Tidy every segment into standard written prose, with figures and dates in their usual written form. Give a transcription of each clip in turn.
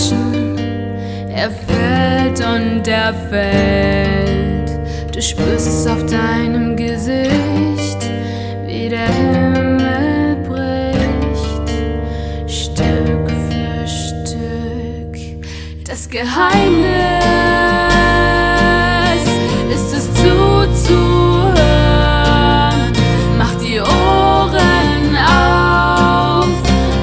Flaschen, fällt und fällt. Du spürst es auf deinem Gesicht, wie der Himmel bricht, Stück für Stück. Das Geheimnis ist es zuzuhören. Mach die Ohren auf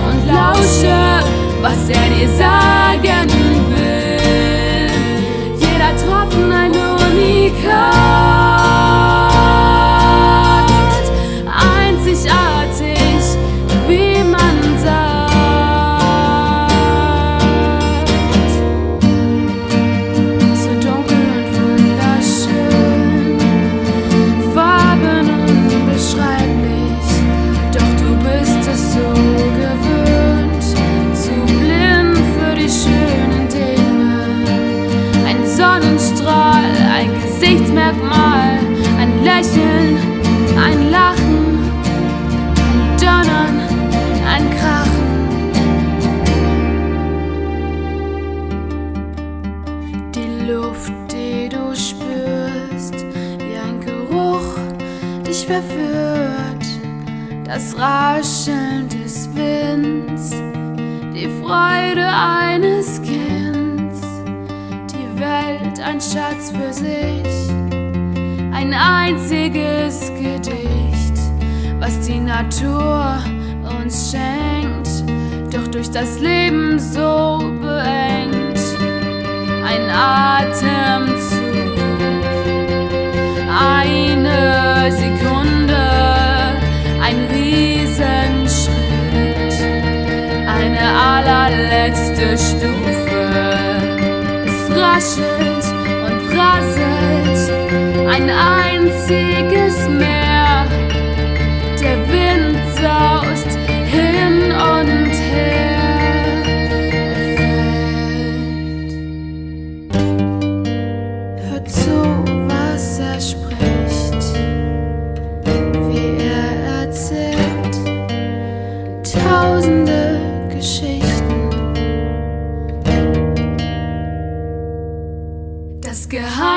und lausche, was dir sagen will. Jeder Tropfen ein Unikat, einzigartig, wie man sagt. So dunkel und wunderschön, Farben unbeschreiblich, doch du bist es so gewöhnt. Ein Lächeln, ein Lachen, ein Donnern, ein Krachen. Die Luft, die du spürst, wie ein Geruch dich verführt. Das Rascheln des Winds, die Freude eines Kinds, die Welt ein Schatz für sich. Ein einziges Gedicht, was die Natur uns schenkt, doch durch das Leben so beengt. Ein Atemzug, eine Sekunde, ein Riesenschritt, eine allerletzte Stufe. Es raschelt und prasselt. Ein einziges Meer, der Wind saust hin und her. Hör zu, was er spricht, wie er erzählt, tausende Geschichten. Das Geheimnis.